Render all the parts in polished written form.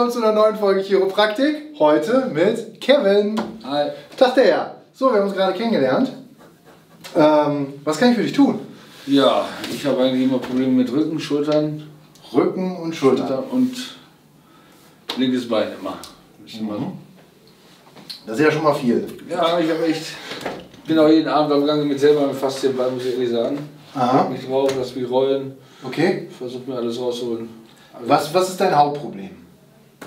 willkommen zu einer neuen Folge Chiropraktik. Heute mit Kevin. Hi. Tag der Herr. So, wir haben uns gerade kennengelernt. Was kann ich für dich tun? Ja, ich habe eigentlich immer Probleme mit Rücken, Schultern. Rücken und Schultern. Und linkes Bein immer. Das ist ja schon mal viel. Ja, ich habe echt. Bin auch jeden Abend am Gange mit selber im Faszienball, muss ich ehrlich sagen. Aha. Mich drauf, lass mich rollen. Okay. Versuch mir alles rauszuholen. Also was ist dein Hauptproblem?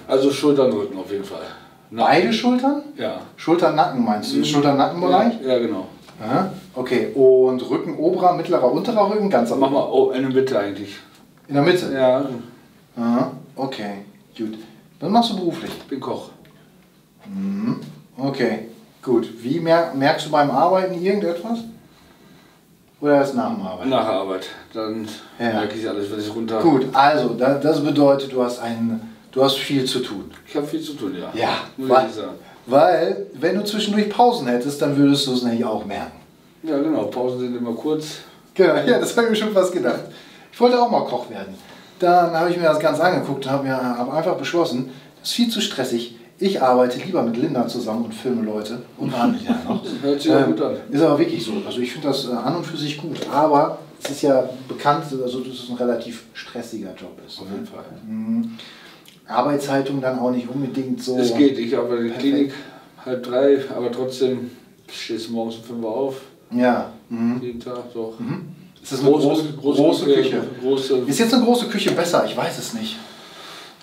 Also Schultern, Rücken auf jeden Fall. Nacken. Beide Schultern? Ja. Schultern, Nacken meinst du? Mhm. Schultern, Nackenbereich? Ja, ja, genau. Aha. Okay. Und Rücken, oberer, mittlerer, unterer Rücken, ganzer Rücken? Mach mal in der Mitte eigentlich. In der Mitte? Ja. Aha. Okay. Gut. Was machst du beruflich? Ich bin Koch. Mhm. Okay. Gut. Wie merkst du beim Arbeiten irgendetwas? Oder erst nach dem Arbeiten? Nach der Arbeit. Dann merke ich alles, wenn ich runter... Gut, also das bedeutet, du hast viel zu tun. Ich habe viel zu tun, ja. Ja, weil wenn du zwischendurch Pausen hättest, dann würdest du es nämlich auch merken. Ja, genau. Pausen sind immer kurz. Genau, ja, das habe ich mir schon fast gedacht. Ich wollte auch mal Koch werden. Dann habe ich mir das Ganze angeguckt und habe einfach beschlossen, das ist viel zu stressig. Ich arbeite lieber mit Linda zusammen und filme Leute und ahne mich dann noch. Hört sich ja gut an. Ist aber wirklich so. Also ich finde das an und für sich gut, aber es ist ja bekannt, also dass es ein relativ stressiger Job ist. Auf jeden Fall. Mhm. Arbeitshaltung dann auch nicht unbedingt so. Es geht, ich arbeite in der Klinik 14:30, aber trotzdem stehst du morgens um 5 Uhr auf. Ja. Mhm. Jeden Tag doch. Mhm. Ist das eine große Küche? Ist jetzt eine große Küche besser? Ich weiß es nicht.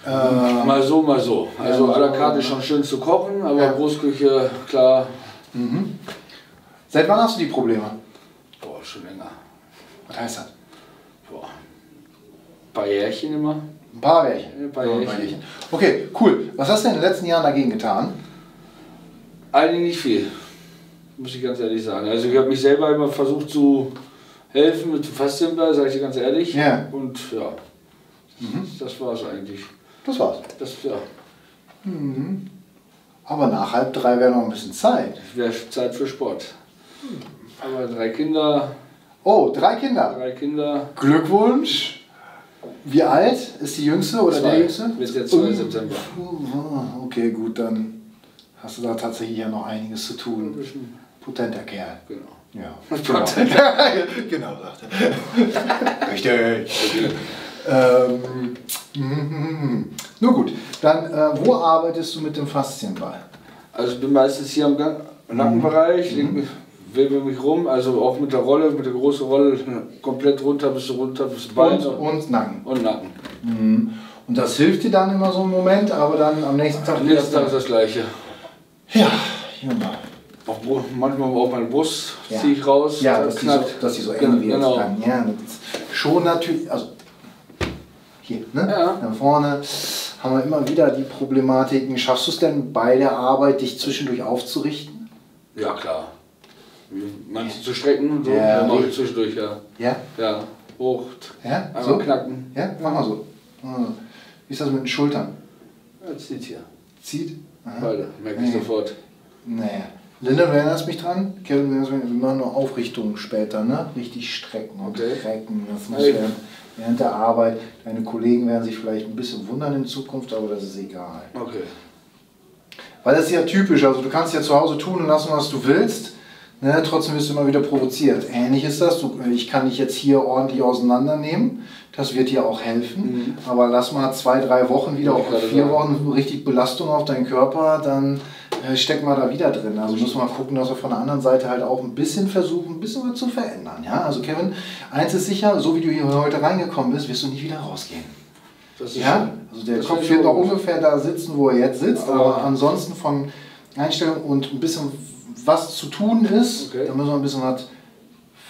Mal so, mal so. Also à la carte ist schon schön zu kochen, aber Großküche, klar. Mhm. Seit wann hast du die Probleme? Boah, schon länger. Was heißt das? Boah. Ein paar Jährchen immer. Ein paar Jährchen? Ein paar Jährchen. Okay, cool. Was hast du denn in den letzten Jahren dagegen getan? Eigentlich nicht viel, muss ich ganz ehrlich sagen. Also ich habe mich selber immer versucht zu helfen mit Faszienball, sage ich dir ganz ehrlich. Ja. Und ja. Mhm. Das war's eigentlich. Das war's? Das, ja. Mhm. Aber nach 14:30 wäre noch ein bisschen Zeit. Wäre Zeit für Sport. Mhm. Aber 3 Kinder. Oh, 3 Kinder? 3 Kinder. Glückwunsch. Wie alt ist die Jüngste oder 2. der Jüngste? Bis jetzt 2. September. Okay, gut, dann hast du da tatsächlich ja noch einiges zu tun. Ein bisschen. Potenter Kerl. Genau. Ja. Genau, sagt er. Richtig. Nur gut, dann wo arbeitest du mit dem Faszienball? Also ich bin meistens hier am Nackenbereich, wirbel mich rum, also auch mit der Rolle, mit der großen Rolle, komplett runter bis Bein und Nacken. Und Nacken. Mhm. Und das hilft dir dann immer so einen Moment, aber dann am nächsten Tag... Am nächsten Tag ist das Gleiche. Ja, hier mal. Auch, manchmal auch meine Brust ziehe ich raus. Ja, dass die so eng wird. Genau. Ja, schon natürlich... Also, hier, ne? Ja. Da vorne haben wir immer wieder die Problematiken. Schaffst du es denn bei der Arbeit, dich zwischendurch aufzurichten? Ja, klar. Manche zu strecken und so, dann mache ich zwischendurch, ja. Ja, hoch, einmal so knacken. Ja, mach mal so. Wie ist das mit den Schultern? Ja, zieht hier. Zieht? Beide, merke ich sofort. Naja. Linda, du erinnerst mich dran? Kevin, wir machen nur Aufrichtungen später, ne? Richtig strecken und strecken. Das muss werden. Während der Arbeit, deine Kollegen werden sich vielleicht ein bisschen wundern in Zukunft, aber das ist egal. Okay. Weil das ist ja typisch, also du kannst ja zu Hause tun und lassen, was du willst, ne? Trotzdem wirst du immer wieder provoziert. Ähnlich ist das, ich kann dich jetzt hier ordentlich auseinandernehmen, das wird dir auch helfen, aber lass mal 2, 3 Wochen wieder, auch 4 Wochen richtig Belastung auf deinen Körper, dann stecken wir da wieder drin. Also muss man gucken, dass wir von der anderen Seite halt auch ein bisschen versuchen, ein bisschen was zu verändern. Ja? Also Kevin, eins ist sicher, so wie du hier heute reingekommen bist, wirst du nicht wieder rausgehen. Das ist also der Kopf wird noch ungefähr da sitzen, wo er jetzt sitzt, aber ansonsten von Einstellung und ein bisschen was zu tun ist, da müssen wir ein bisschen was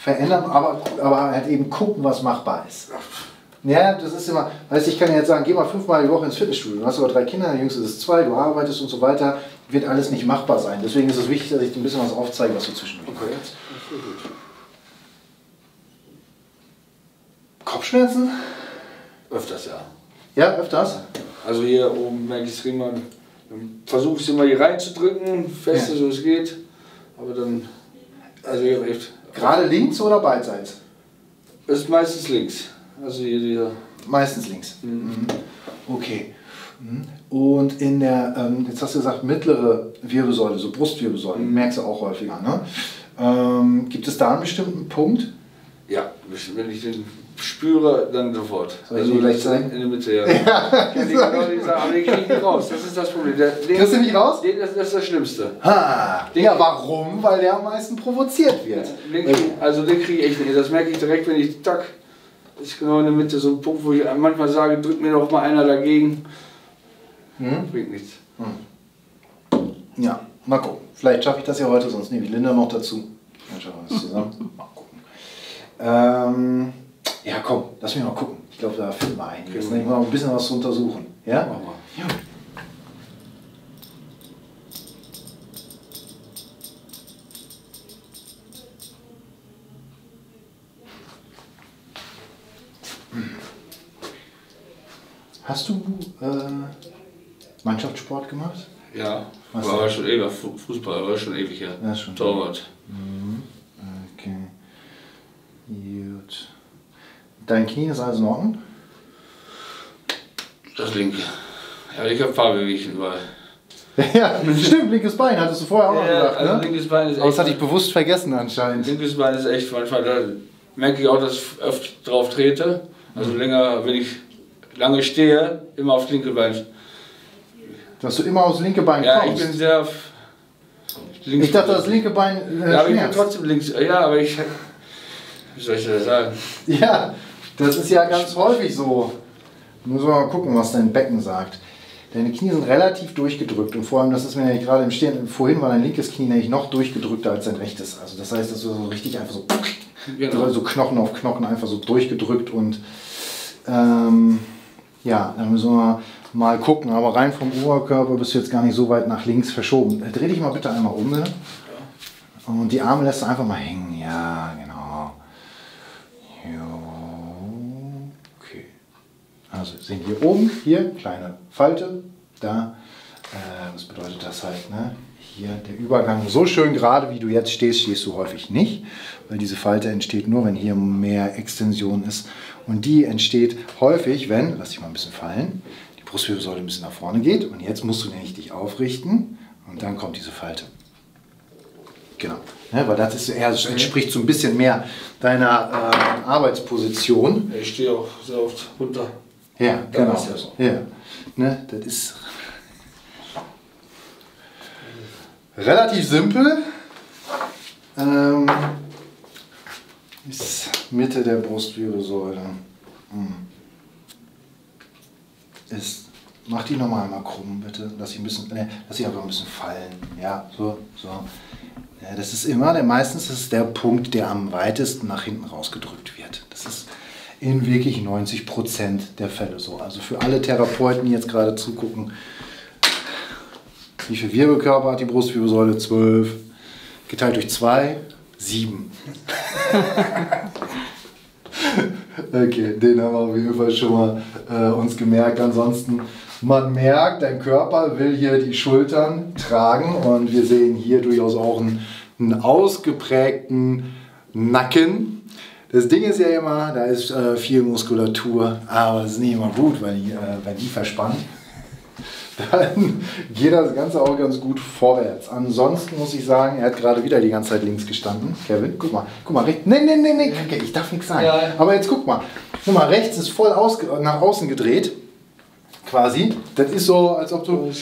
verändern, aber halt eben gucken, was machbar ist. Ja, das ist immer, weißt du, ich kann jetzt sagen, geh mal 5-mal die Woche ins Fitnessstudio, du hast aber 3 Kinder, der Jüngste ist 2, du arbeitest und so weiter, wird alles nicht machbar sein. Deswegen ist es wichtig, dass ich dir ein bisschen was aufzeige, was du zwischendurch machst. Kopfschmerzen? Öfters, ja. Ja, öfters? Also hier oben merke ich es immer, versuche es immer hier reinzudrücken, feste, so es geht, aber dann, also hier echt. Gerade links oder beidseits? Das ist meistens links. Also hier, meistens links. Mhm. Okay. Und in der, jetzt hast du gesagt, mittlere Wirbelsäule, so Brustwirbelsäule, merkst du auch häufiger, ne? Gibt es da einen bestimmten Punkt? Ja, wenn ich den spüre, dann sofort. Soll ich so leicht sein? In der Mitte, ja. Ja, kann ich genau nicht sagen, aber den kriege ich nicht raus, das ist das Problem. Kriegst du nicht raus? Das ist das Schlimmste. Ha. Ja, warum? Weil der am meisten provoziert wird. Den kriege ich echt nicht, das merke ich direkt, wenn ich, tack, ist genau in der Mitte so ein Punkt, wo ich manchmal sage, drückt mir doch mal einer dagegen. Bringt nichts. Ja, mal gucken. Vielleicht schaffe ich das ja heute, sonst nehme ich Linda noch dazu. Dann schauen wir das zusammen. Mal gucken. Ja, komm, lass mich mal gucken. Ich glaube, da finden wir einiges. Ich muss noch ein bisschen was zu untersuchen. Ja? Machen wir. Ja. Hast du Mannschaftssport gemacht? Ja, war schon ewig, Fußball war schon ewig her. Ja, schon Torwart. Okay. Gut. Dein Knie ist also in Ordnung? Das linke. Ja, ich habe Fahrwehwehchen, weil. Ja, stimmt, linkes Bein hattest du vorher auch noch gedacht, also ne? Linkes Bein ist echt. Aber das hatte ich bewusst vergessen anscheinend. Linkes Bein ist echt, manchmal da merke ich auch, dass ich öfter drauf trete. Also länger, wenn ich lange stehe, immer aufs linke Bein. Dass du immer aufs linke Bein kommst? Ja, ich bin sehr auf links. Ich dachte, das linke Bein ja, aber ich bin trotzdem links. Ja, aber ich... Wie soll ich das sagen? Ja, das ist ja ganz häufig so. Müssen wir mal gucken, was dein Becken sagt. Deine Knie sind relativ durchgedrückt und vor allem, das ist mir ja gerade im Stehen, vorhin war dein linkes Knie nämlich noch durchgedrückter als dein rechtes. Also das heißt, dass du so richtig einfach so... Genau. So Knochen auf Knochen einfach so durchgedrückt und... ja, dann müssen wir mal gucken, aber rein vom Oberkörper bist du jetzt gar nicht so weit nach links verschoben. Dreh dich mal bitte einmal um, bitte. Und die Arme lässt du einfach mal hängen. Ja, genau. Jo, okay. Also sehen wir oben, hier, kleine Falte, da. Was bedeutet das halt, ne? Hier der Übergang so schön gerade, wie du jetzt stehst, stehst du häufig nicht, weil diese Falte entsteht nur, wenn hier mehr Extension ist. Und die entsteht häufig, wenn, lass dich mal ein bisschen fallen, die Brustwirbelsäule ein bisschen nach vorne geht und jetzt musst du nämlich dich aufrichten und dann kommt diese Falte. Genau, ne, weil das ist eher, das entspricht so ein bisschen mehr deiner Arbeitsposition. Ich stehe auch sehr oft runter. Ja, dann genau. Ist das so. Ja. Ne, das ist relativ simpel. Ist Mitte der Brustwirbelsäule. Mach die nochmal mal krumm, bitte. Lass sie einfach ein bisschen fallen. Ja, so, so. Ja, das ist immer, meistens ist der Punkt, der am weitesten nach hinten rausgedrückt wird. Das ist in wirklich 90% der Fälle so. Also für alle Therapeuten, die jetzt gerade zugucken, wie viel Wirbelkörper hat die Brustwirbelsäule? 12. Geteilt durch 2. 7. Okay, den haben wir auf jeden Fall schon mal uns gemerkt. Ansonsten, man merkt, dein Körper will hier die Schultern tragen und wir sehen hier durchaus auch einen ausgeprägten Nacken. Das Ding ist ja immer, da ist viel Muskulatur, aber das ist nicht immer gut, weil die verspannt. Dann geht das Ganze auch ganz gut vorwärts. Ansonsten muss ich sagen, er hat gerade wieder die ganze Zeit links gestanden. Kevin, guck mal, rechts. Nee, nee, nee, nee, Kacke, ich darf nichts sagen. Ja. Aber jetzt guck mal, rechts ist voll nach außen gedreht. Quasi. Das ist so, als ob du.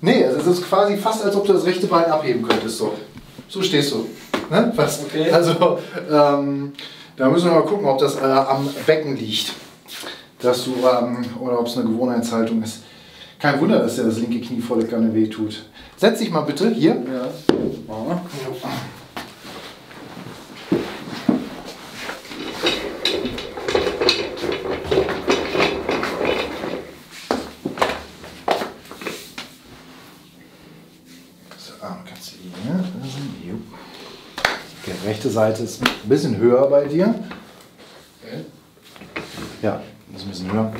Nee, also es ist quasi fast, als ob du das rechte Bein abheben könntest. So, so stehst du. Ne? Fast. Okay. Also, da müssen wir mal gucken, ob das am Becken liegt. Dass du, oder ob es eine Gewohnheitshaltung ist. Kein Wunder, dass dir das linke Knie volle Kanne weh tut. Setz dich mal bitte hier. Ja. Oh. So, Arme kannst du hier. Die rechte Seite ist ein bisschen höher bei dir. Ja, ist ein bisschen höher.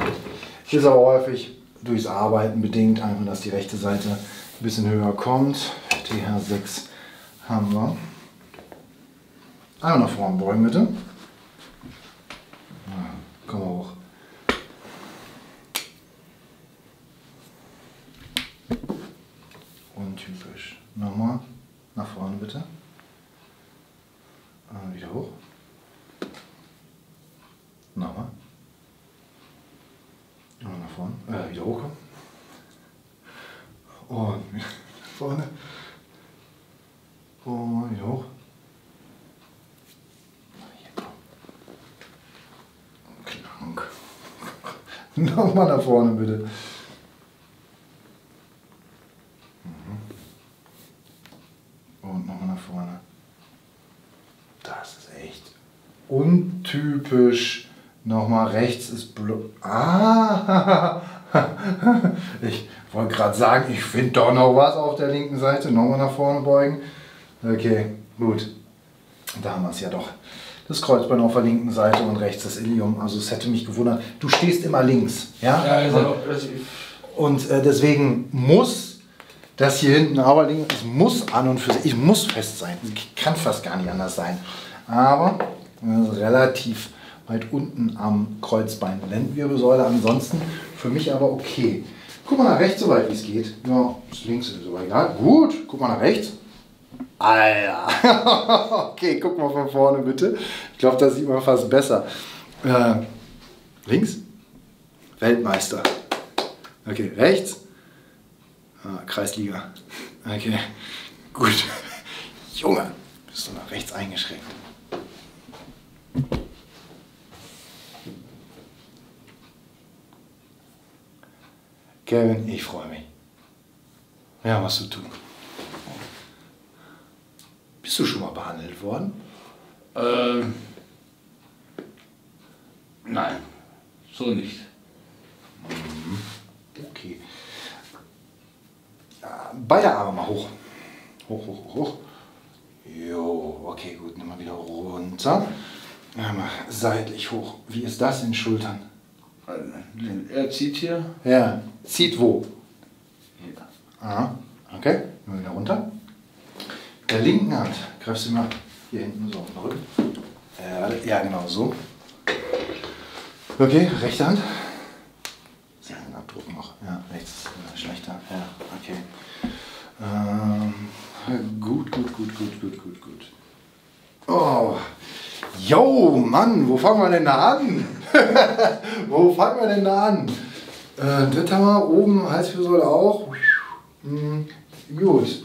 Ist aber häufig durchs Arbeiten bedingt, einfach, dass die rechte Seite ein bisschen höher kommt. TH6 haben wir. Einmal nach vorne beugen, bitte. Komm mal hoch. vorne bitte. Wieder hoch. Nochmal. Und nach vorne. Wieder hochkommen. Und wieder vorne. Und wieder hoch. Hier komm. Klang. Nochmal nach vorne bitte. Und nochmal nach vorne. Das ist echt untypisch. Nochmal rechts ist blöd. Ah! Ich wollte gerade sagen, ich finde doch noch was auf der linken Seite. Nochmal nach vorne beugen. Okay, gut. Da haben wir es ja doch. Das Kreuzbein auf der linken Seite und rechts das Ilium. Also es hätte mich gewundert. Du stehst immer links. Ja? Ja, also, und deswegen muss das hier hinten aber links. Es muss an und für sich. Ich muss fest sein. Ich kann fast gar nicht anders sein. Aber relativ weit unten am Kreuzbein Lendenwirbelsäule. Ansonsten für mich aber okay. Guck mal nach rechts, soweit wie es geht. Ja, links ist aber egal. Gut, guck mal nach rechts. Alter. Okay, guck mal von vorne bitte. Ich glaube, das sieht man fast besser. Links? Weltmeister. Okay, rechts? Kreisliga. Okay, gut. Junge, bist du nach rechts eingeschränkt. Kevin, ich freue mich. Wir haben was zu tun. Bist du schon mal behandelt worden? Nein, so nicht. Okay. Beide Arme mal hoch. Hoch, hoch, hoch. Jo, okay, gut. Nimm mal wieder runter. Mal seitlich hoch. Wie ist das in Schultern? Er zieht hier. Ja, zieht wo? Hier. Aha, okay. Nimm mal wieder runter. Der linken Hand greifst du mal hier hinten so auf den Rücken. Ja, genau so. Okay, rechte Hand. Sehr ein Abdruck noch. Ja, rechts schlechter. Ja, okay. Gut, gut, gut, gut, gut, gut, gut. Oh, yo, Mann, wo fangen wir denn da an? Wo fangen wir denn da an? Das haben wir oben, Halswirbelsäule auch. Gut.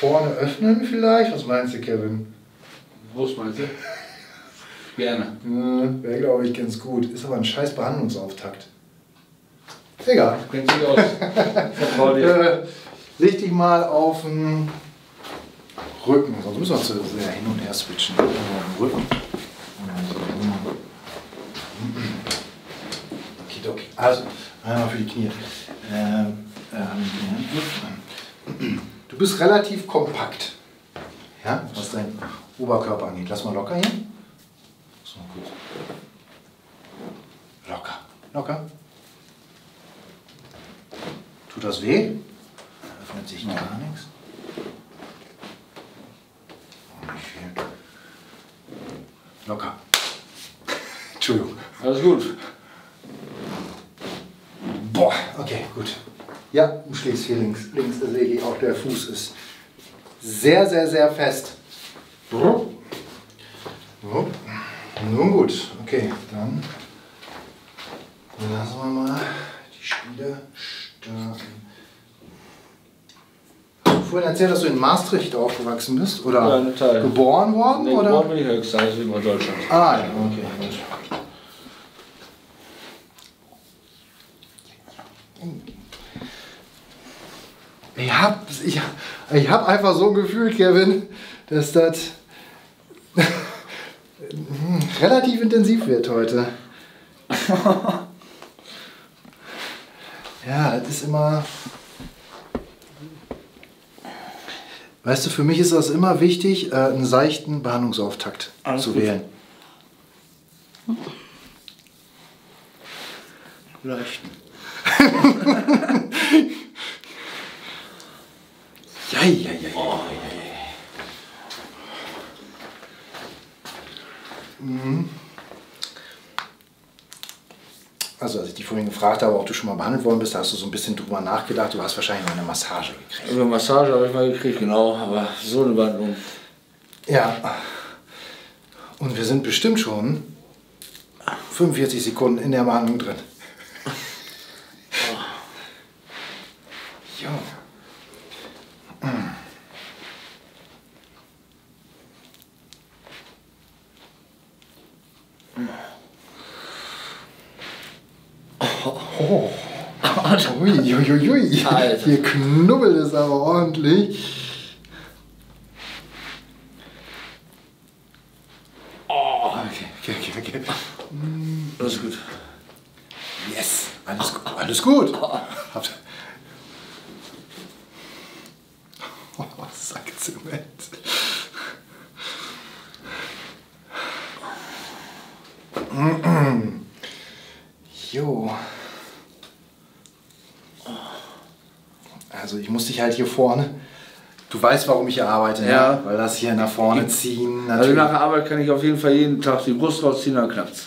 Vorne öffnen vielleicht? Was meinst du, Kevin? Was meinst du? Gerne. Ja, wäre, glaube ich, ganz gut. Ist aber ein scheiß Behandlungsauftakt. Egal. Bringt sich aus. Vertrau dir. Leg dich mal auf den Rücken. Sonst müssen wir zu sehr hin und her switchen. Auf den Rücken. Okay, okay. Also, einmal für die Knie. Du bist relativ kompakt, ja, was dein Oberkörper angeht. Lass mal locker hier. So, gut. Locker, locker. Tut das weh? Öffnet sich noch gar nichts. Nicht viel. Locker. Entschuldigung. Alles gut. Boah, okay, gut. Ja, du schlägst hier links. Links ist wirklich auch der Fuß ist sehr, sehr, sehr fest. Nun gut, okay, dann lassen wir mal die Spiele starten. Vorhin erzählt, dass du in Maastricht aufgewachsen bist oder ja, geboren worden? Nee, oder? Geboren bin ich höchst, also in Deutschland. Ah, ja, okay, gut. Ich hab einfach so ein Gefühl, Kevin, dass das relativ intensiv wird heute. Ja, das ist immer... Weißt du, für mich ist das immer wichtig, einen seichten Behandlungsauftakt zu wählen. Leichten. Eieiei. Oh, mhm. Also als ich dich vorhin gefragt habe, ob du schon mal behandelt worden bist, da hast du so ein bisschen drüber nachgedacht. Du hast wahrscheinlich mal eine Massage gekriegt. Also eine Massage habe ich mal gekriegt, genau, aber so eine Behandlung. Ja. Und wir sind bestimmt schon 45 Sekunden in der Behandlung drin. Oh. Jo. Mm. Oh, uiuiui, hier knubbelt es aber ordentlich. Oh, okay. Alles gut. Yes, alles gut. Oh, Sackzement. Jo. Also ich muss dich halt hier vorne, du weißt, warum ich hier arbeite, ja, ne? Weil das hier nach vorne ziehen. Natürlich. Also nach der Arbeit kann ich auf jeden Fall jeden Tag die Brust rausziehen, dann knappt's.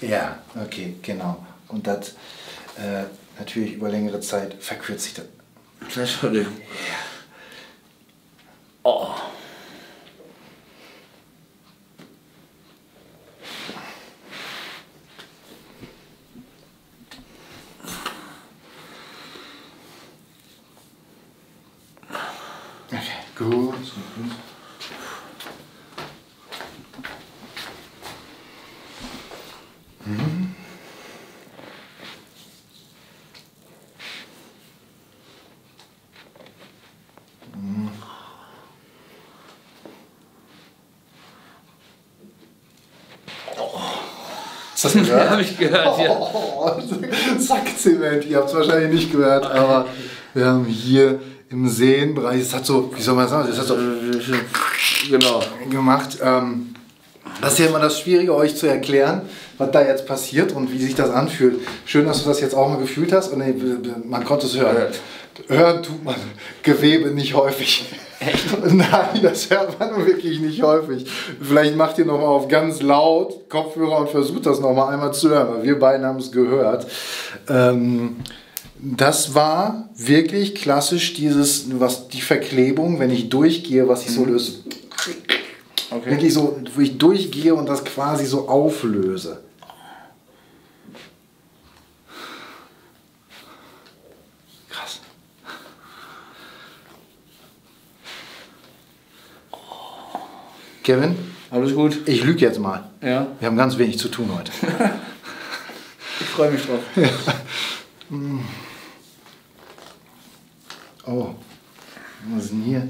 Ja, okay, genau. Und das natürlich über längere Zeit verkürzt sich das. Natürlich. Ja. Oh. Gut. Mhm. Mhm. Oh. Hast du das gehört? Ja, hab ich gehört, ja. Oh, Sackzement, ihr habt es wahrscheinlich nicht gehört, aber wir haben hier im Sehnenbereich, es hat so, wie soll man sagen, es hat so genau gemacht. Das ist ja immer das Schwierige, euch zu erklären, was da jetzt passiert und wie sich das anfühlt. Schön, dass du das jetzt auch mal gefühlt hast und man konnte es hören. Hören tut man Gewebe nicht häufig. Echt? Nein, das hört man wirklich nicht häufig. Vielleicht macht ihr nochmal auf ganz laut Kopfhörer und versucht das nochmal einmal zu hören, weil wir beiden haben es gehört. Das war wirklich klassisch dieses, was die Verklebung, wenn ich durchgehe, was ich so löse. Okay. Wirklich so, wo ich durchgehe und das quasi so auflöse. Krass. Kevin? Alles gut? Ich lüge jetzt mal. Ja. Wir haben ganz wenig zu tun heute. Ich freue mich drauf. Ja. Oh, was ist denn hier?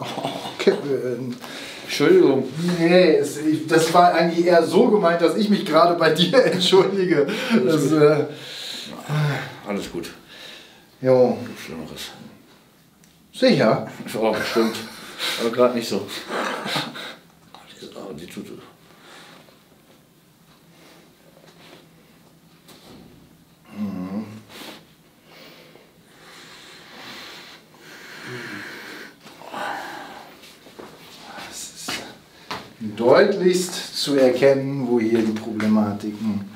Oh, Kevin. Entschuldigung. Nee, das war eigentlich eher so gemeint, dass ich mich gerade bei dir entschuldige. Alles gut. Alles gut. Jo. Gibt Schlimmeres. Sicher? Oh, bestimmt. Aber gerade nicht so. Die tut. Deutlichst zu erkennen, wo hier die Problematiken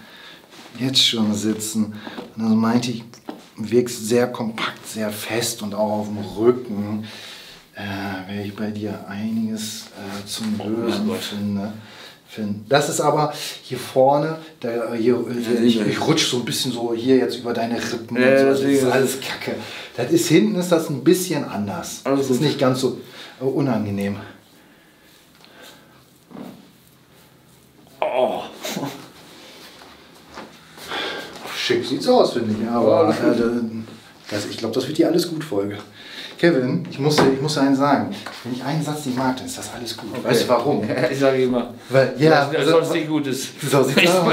jetzt schon sitzen. Und das meinte ich, wirkst sehr kompakt, sehr fest und auch auf dem Rücken, werde ich bei dir einiges zum Lösen finden. Das ist aber hier vorne, ich rutsche so ein bisschen so hier jetzt über deine Rippen und so, das ist alles Kacke. Das ist, hinten ist das ein bisschen anders, das ist nicht ganz so unangenehm. Oh. Schick sieht's aus, finde ich, aber ich glaube, das wird dir alles gut, Folge. Kevin, ich muss einen sagen, wenn ich einen Satz nicht mag, dann ist das alles gut. Okay. Weißt du warum? Ich sage immer, weil ja, das sonst nicht gut ist. So sieht's aus.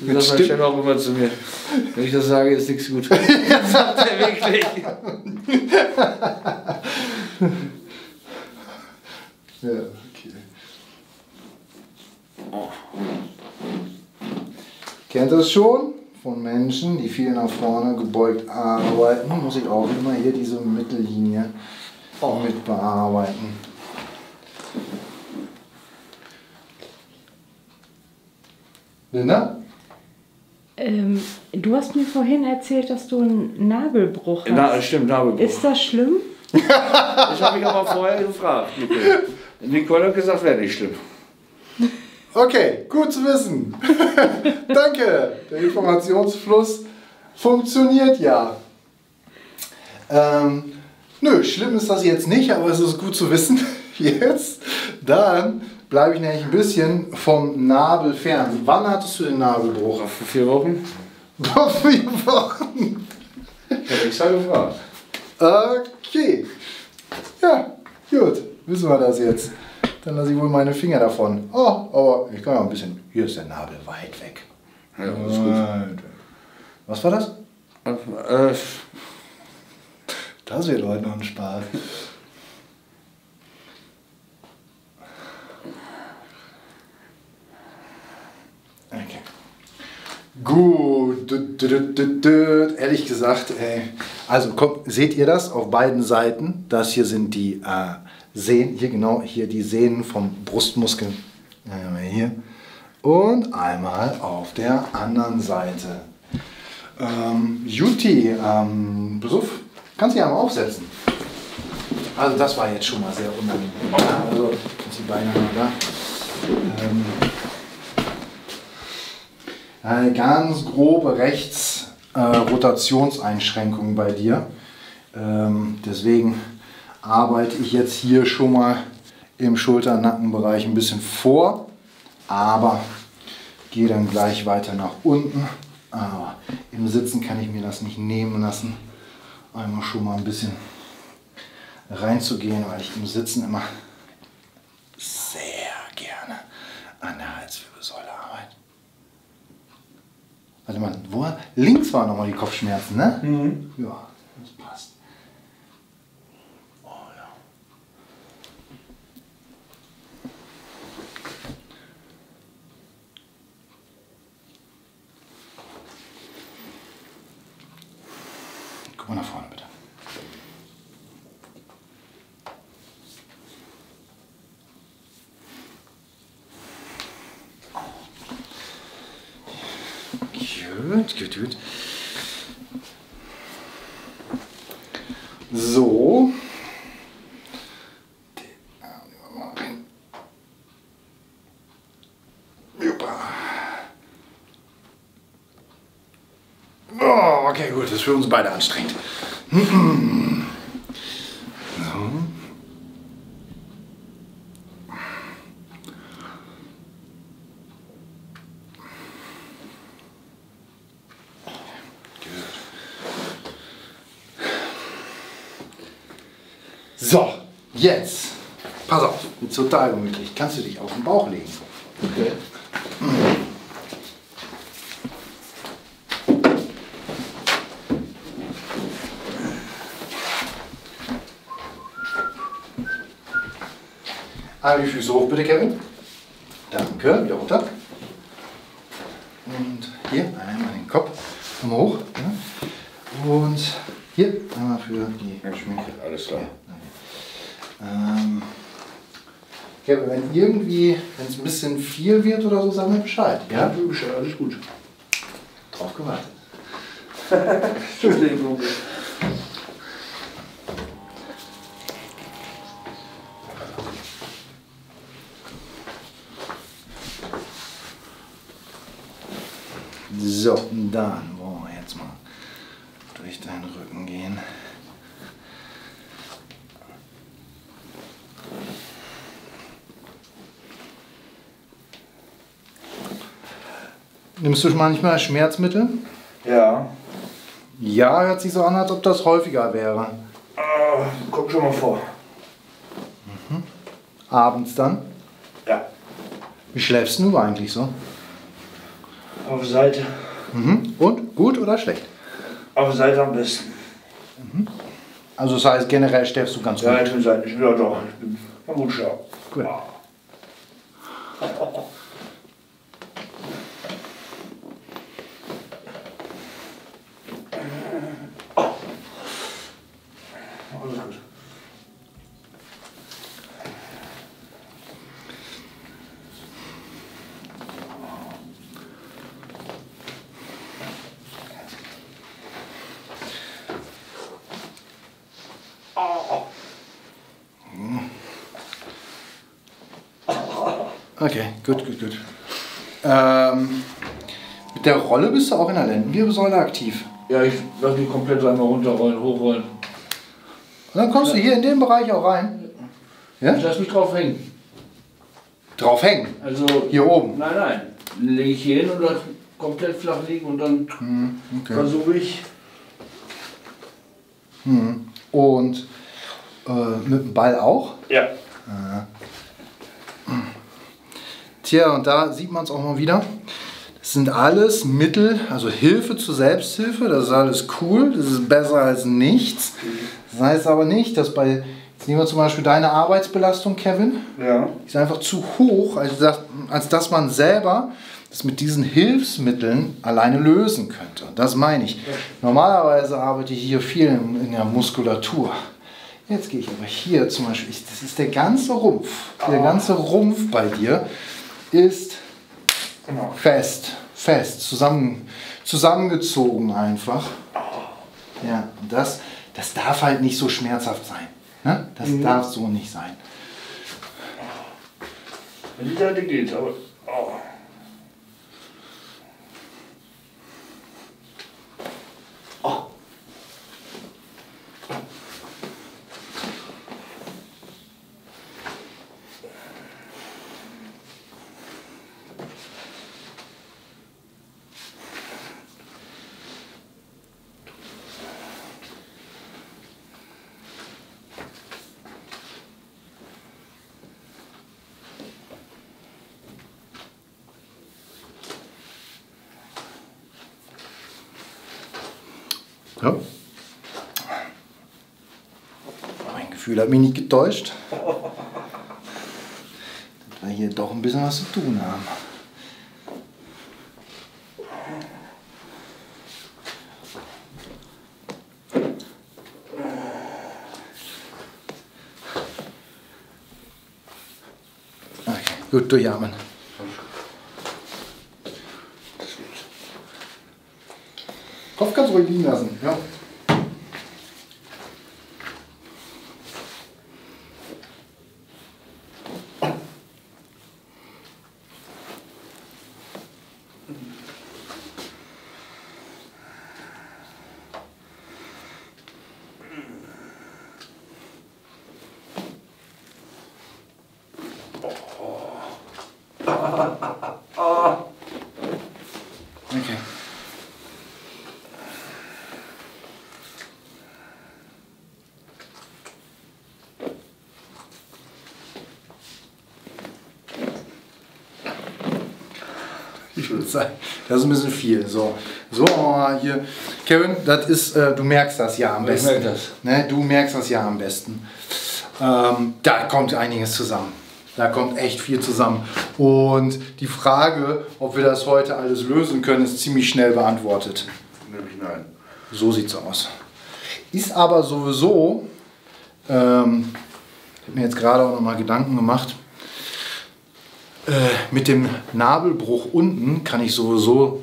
Du sagst mein Chef auch immer zu mir, wenn ich das sage, ist nichts gut. Das sagt er wirklich. Ja. Kennt das schon von Menschen, die viel nach vorne gebeugt arbeiten, muss ich auch immer hier diese Mittellinie mit bearbeiten. Linda? Du hast mir vorhin erzählt, dass du einen Nabelbruch hast. Na, stimmt, Nabelbruch. Ist das schlimm? Ich habe mich aber vorher gefragt. Nicole hat gesagt, wäre nicht schlimm. Okay, gut zu wissen. Danke. Der Informationsfluss funktioniert ja. Nö, schlimm ist das jetzt nicht, aber es ist gut zu wissen. Jetzt, dann bleibe ich nämlich ein bisschen vom Nabel fern. Wann hattest du den Nabelbruch? Vor 4 Wochen. Vor 4 Wochen? Ich habe extra gefragt. Okay. Ja, gut. Wissen wir das jetzt. Dann lasse ich wohl meine Finger davon. Oh, aber ich kann ja ein bisschen... Hier ist der Nabel weit weg. Ja, ist gut. Weit weg. Was war das? Das wird heute noch ein Spaß. Okay. Gut. Ehrlich gesagt, also komm, seht ihr das auf beiden Seiten? Das hier sind die Sehnen, hier genau, hier die Sehnen vom Brustmuskel. Hier. Und einmal auf der anderen Seite. Juti, Besuch. Kannst du ja mal aufsetzen. Also das war jetzt schon mal sehr unangenehm. Also die Beine da. Eine ganz grobe Rechtsrotationseinschränkung bei dir. Deswegen arbeite ich jetzt hier schon mal im Schulter-Nackenbereich ein bisschen vor. Aber gehe dann gleich weiter nach unten. Aber im Sitzen kann ich mir das nicht nehmen lassen. Einmal schon mal ein bisschen reinzugehen, weil ich im Sitzen immer sehr gerne an der Halswirbelsäule arbeite. Warte mal, wo? Links waren nochmal die Kopfschmerzen, ne? Mhm. Ja, das passt. Oh ja. Guck mal nach vorne. Gut, gut. So. Oh, okay, gut, das ist für uns beide anstrengend. So, jetzt, pass auf, ist total gemütlich. Kannst du dich auf den Bauch legen? Okay. Alle die Füße hoch bitte, Kevin. Danke, wieder runter. Und hier einmal den Kopf hoch. Und hier einmal für die Schminke. Alles klar. Kevin, wenn irgendwie, wenn es ein bisschen viel wird oder so, sag mir Bescheid. Ja, du Bescheid, alles gut. Drauf gewartet. Entschuldigung. So, dann wollen wir jetzt mal durch deinen Rücken gehen. Nimmst du manchmal Schmerzmittel? Ja. Ja, hört sich so an, als ob das häufiger wäre. Guck schon mal vor. Mhm. Abends dann? Ja. Wie schläfst du eigentlich so? Auf Seite. Mhm. Und? Gut oder schlecht? Auf Seite am besten. Mhm. Also das heißt, generell schläfst du ganz gut? Ja, ich bin Seite. Ich bin auch doch. Ich bin am guten Schlaf. Cool. Okay, gut, gut, gut. Mit der Rolle bist du auch in der Lendenwirbelsäule aktiv. Ja, ich lasse mich komplett einmal runterrollen, hochrollen. Und dann kommst du hier in den Bereich auch rein. Ja? Ich lasse mich drauf hängen. Drauf hängen? Also hier oben? Nein, nein. Dann lege ich hier hin und lasse komplett flach liegen und dann versuche ich. Und mit dem Ball auch? Ja. Tja, und da sieht man es auch mal wieder. Das sind alles Mittel, also Hilfe zur Selbsthilfe, das ist alles cool, das ist besser als nichts. Das heißt aber nicht, dass bei, jetzt nehmen wir zum Beispiel deine Arbeitsbelastung, Kevin, ja, ist einfach zu hoch, als dass man selber das mit diesen Hilfsmitteln alleine lösen könnte. Das meine ich. Normalerweise arbeite ich hier viel in der Muskulatur. Jetzt gehe ich aber hier zum Beispiel, das ist der ganze Rumpf. Der ganze Rumpf bei dir ist... Genau. Fest, zusammengezogen einfach. Ja, und das darf halt nicht so schmerzhaft sein. Ne? Das darf so nicht sein. An die Seite geht's, aber. Oh. Oh. Ja. Mein Gefühl hat mich nicht getäuscht, dass wir hier doch ein bisschen was zu tun haben. Okay, gut durchatmen. Kopf kannst du ruhig liegen lassen, ja. Das ist ein bisschen viel. So, so hier. Kevin, das ist, du merkst das ja am besten. Ich merke das. Ne? Du merkst das ja am besten. Da kommt einiges zusammen. Da kommt echt viel zusammen. Und die Frage, ob wir das heute alles lösen können, ist ziemlich schnell beantwortet. Nämlich nein. So sieht's aus. Ist aber sowieso, ich habe mir jetzt gerade auch nochmal Gedanken gemacht, mit dem Nabelbruch unten kann ich sowieso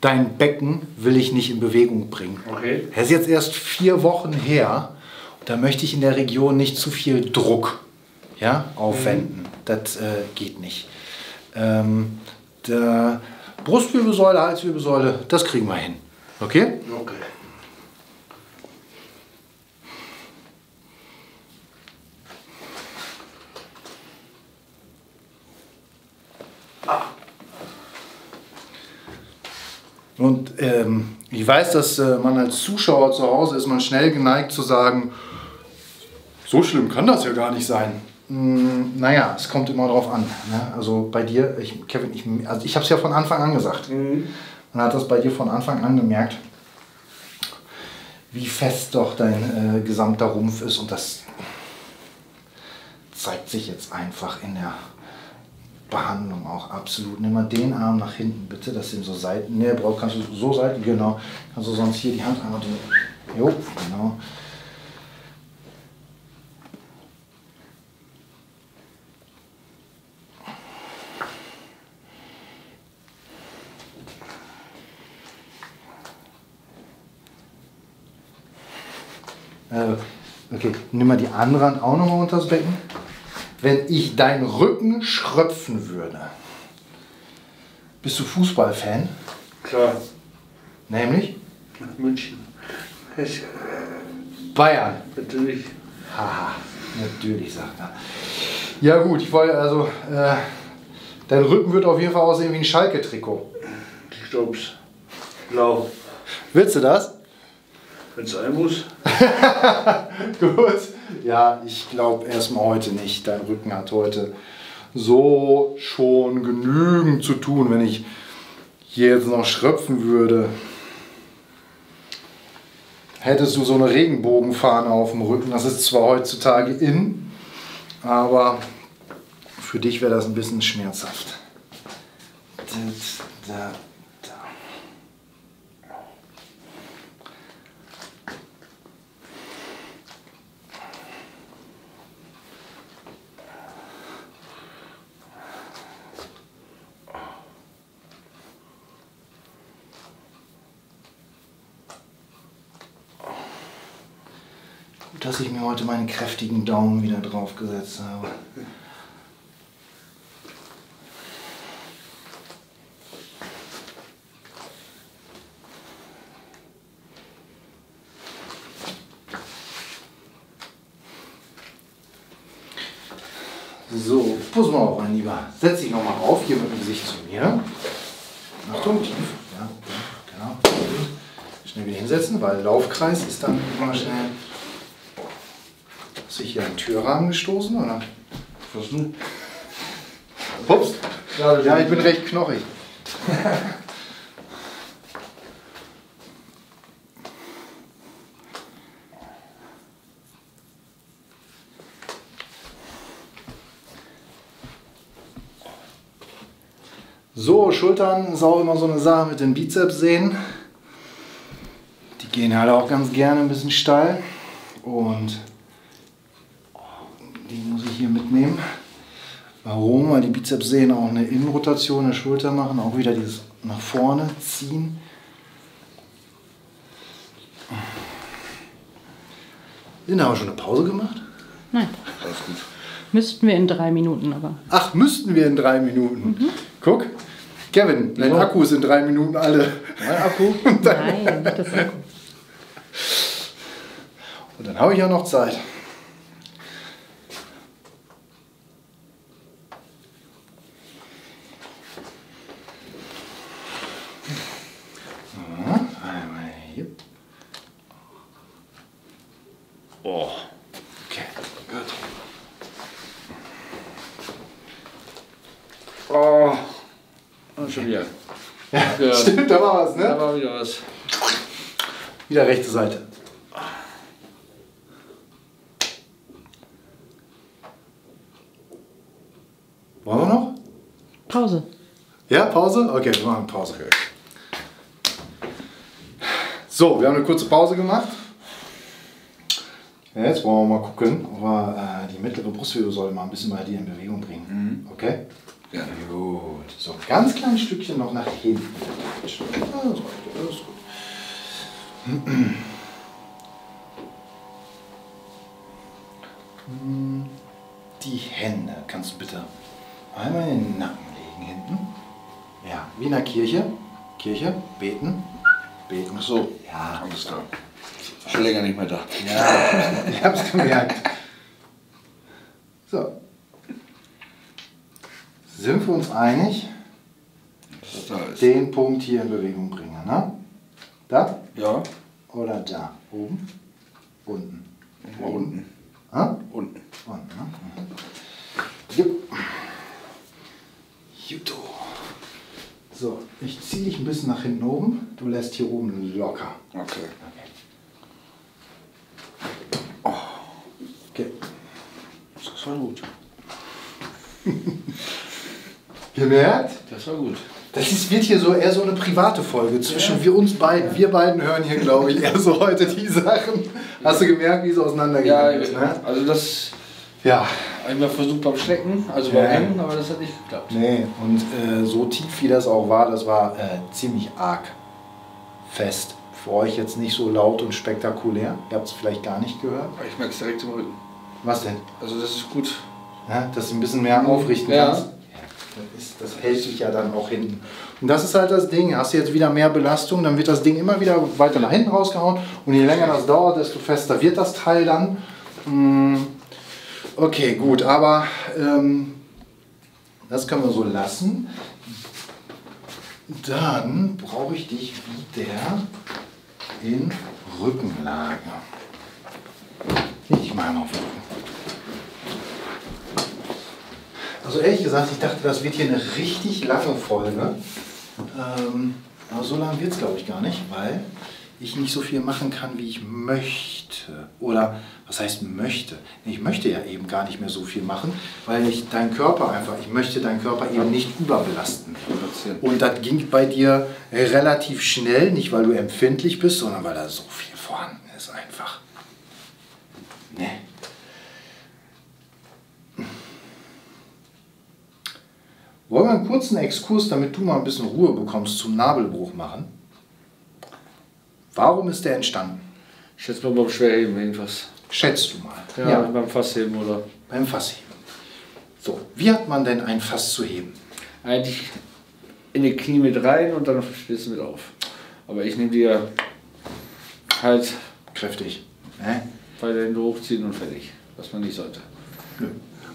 dein Becken will ich nicht in Bewegung bringen. Okay. Das ist jetzt erst 4 Wochen her. Da möchte ich in der Region nicht zu viel Druck aufwenden. Das geht nicht. Der Brustwirbelsäule, Halswirbelsäule, das kriegen wir hin. Okay? Okay. Und ich weiß, dass man als Zuschauer zu Hause ist, man schnell geneigt zu sagen, so schlimm kann das ja gar nicht sein. Naja, es kommt immer drauf an. Ne? Also bei dir, Kevin, ich habe es ja von Anfang an gesagt. Man hat das bei dir von Anfang an gemerkt, wie fest doch dein gesamter Rumpf ist. Und das zeigt sich jetzt einfach in der Behandlung auch absolut. Nimm mal den Arm nach hinten, bitte, dass dem so Seiten. Ne, kannst du so Seiten, genau. Kannst du sonst hier die Hand einmal. Jo, genau. Okay, nimm mal die andere Hand auch nochmal unter das Becken. wenn ich deinen Rücken schröpfen würde. Bist du Fußballfan? Klar. Nämlich? München. Bayern. Natürlich. Haha, natürlich, sagt er. Ja gut, ich wollte also, dein Rücken wird auf jeden Fall aussehen wie ein Schalke-Trikot. Ich glaub's. Blau. Willst du das? Wenn es sein muss. Gut. Ja, ich glaube erstmal heute nicht. Dein Rücken hat heute so schon genügend zu tun, wenn ich hier jetzt noch schröpfen würde. Hättest du so eine Regenbogenfahne auf dem Rücken, das ist zwar heutzutage in, aber für dich wäre das ein bisschen schmerzhaft. Dass ich mir heute meine kräftigen Daumen wieder draufgesetzt habe. So, pass mal auf, mein Lieber. Setz dich nochmal auf, hier mit dem Gesicht zu mir. Achtung, tief. Ja, genau. Schnell wieder hinsetzen, weil Laufkreis ist dann immer schnell. Hast du hier einen Türrahmen gestoßen, oder? Was ist denn? Ups. Ja, ich bin recht knochig. So, Schultern ist auch immer so eine Sache mit den Bizepssehnen. Die gehen halt auch ganz gerne ein bisschen steil. Und die muss ich hier mitnehmen. Warum? Weil die Bizepssehnen auch eine Innenrotation der Schulter machen, auch wieder dieses nach vorne ziehen. Linda, haben wir schon eine Pause gemacht? Nein. Alles gut. Müssten wir in 3 Minuten aber. Ach, müssten wir in 3 Minuten? Mhm. Guck, Kevin, dein Akku ist in 3 Minuten alle. Mein Akku? Nein, nicht das Akku. Und dann habe ich ja noch Zeit. Ja, stimmt, da war was, ne? Da war wieder was. Wieder rechte Seite. Wollen wir noch? Pause. Ja, Pause? Okay, wir machen Pause. So, wir haben eine kurze Pause gemacht. Ja, jetzt wollen wir mal gucken, ob wir die mittlere Brustwirbelsäule mal ein bisschen bei dir in Bewegung bringen. Mhm. Okay? Ja. Gut. So, ein ganz kleines Stückchen noch nach hinten. Das ist gut. Die Hände kannst du bitte einmal in den Nacken legen hinten. Ja, wie in der Kirche. Kirche, beten. Beten. Ach so. Ja. Alles klar. Schon länger nicht mehr da. Ja, ich hab's gemerkt. So. Sind wir uns einig, den Punkt hier in Bewegung bringen, ne? Da? Ja. Oder da? Oben? Unten? Mhm. Unten. Ha? Unten. Unten, ne? Mhm. Juto. So, ich ziehe dich ein bisschen nach hinten oben, du lässt hier oben locker. Okay. Okay. Oh. Okay. Das war gut. Gemerkt? Das war gut. Das wird hier so eher so eine private Folge zwischen wir uns beiden. Wir beiden hören hier, glaube ich, eher so heute die Sachen. Hast du gemerkt, wie es auseinandergegangen ist? Ne? Also das... Ja. Einmal versucht beim Schlecken, also beim Hängen, aber das hat nicht geklappt. Nee, und so tief wie das auch war, das war ziemlich arg fest. Für euch jetzt nicht so laut und spektakulär. Ihr habt es vielleicht gar nicht gehört. Ich merke es direkt im Rücken. Was denn? Also das ist gut. ja, dass du ein bisschen mehr aufrichten kannst. Das hält sich ja dann auch hinten. Und das ist halt das Ding. Hast du jetzt wieder mehr Belastung, dann wird das Ding immer wieder weiter nach hinten rausgehauen. Und je länger das dauert, desto fester wird das Teil dann. Okay, gut, aber das können wir so lassen. Dann brauche ich dich wieder in Rückenlage. Ich mache mal auf Rücken. Also ehrlich gesagt, ich dachte, das wird hier eine richtig lange Folge. Aber so lang wird es, glaube ich, gar nicht, weil ich nicht so viel machen kann, wie ich möchte. Oder, was heißt möchte? Ich möchte ja eben gar nicht mehr so viel machen, weil ich deinen Körper einfach, ich möchte deinen Körper eben nicht überbelasten. Und das ging bei dir relativ schnell, nicht weil du empfindlich bist, sondern weil da so viel vorhanden ist einfach. Ne? Wollen wir einen kurzen Exkurs, damit du mal ein bisschen Ruhe bekommst, zum Nabelbruch machen? Warum ist der entstanden? Ich schätze mal beim Schwerheben irgendwas. Schätzt du mal? Ja, beim Fassheben oder? Beim Fassheben. So, wie hat man denn ein Fass zu heben? Eigentlich in die Knie mit rein und dann stehst du mit auf. Aber ich nehme dir halt kräftig, ne? Bei den hochziehen und fertig, was man nicht sollte. Nö.